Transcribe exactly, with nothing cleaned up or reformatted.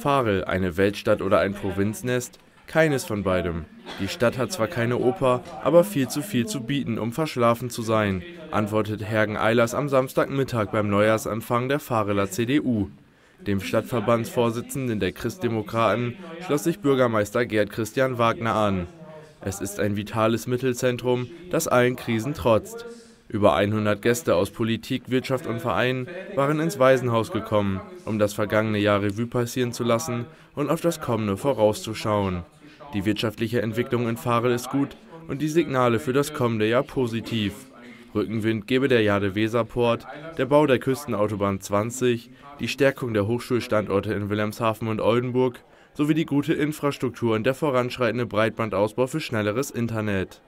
Varel, eine Weltstadt oder ein Provinznest? Keines von beidem. Die Stadt hat zwar keine Oper, aber viel zu viel zu bieten, um verschlafen zu sein, antwortet Hergen Eilers am Samstagmittag beim Neujahrsempfang der Vareler C D U. Dem Stadtverbandsvorsitzenden der Christdemokraten schloss sich Bürgermeister Gerd Christian Wagner an. Es ist ein vitales Mittelzentrum, das allen Krisen trotzt. Über hundert Gäste aus Politik, Wirtschaft und Vereinen waren ins Waisenhaus gekommen, um das vergangene Jahr Revue passieren zu lassen und auf das Kommende vorauszuschauen. Die wirtschaftliche Entwicklung in Varel ist gut und die Signale für das kommende Jahr positiv. Rückenwind gebe der Jade Weser-Port, der Bau der Küstenautobahn zwanzig, die Stärkung der Hochschulstandorte in Wilhelmshaven und Oldenburg sowie die gute Infrastruktur und der voranschreitende Breitbandausbau für schnelleres Internet.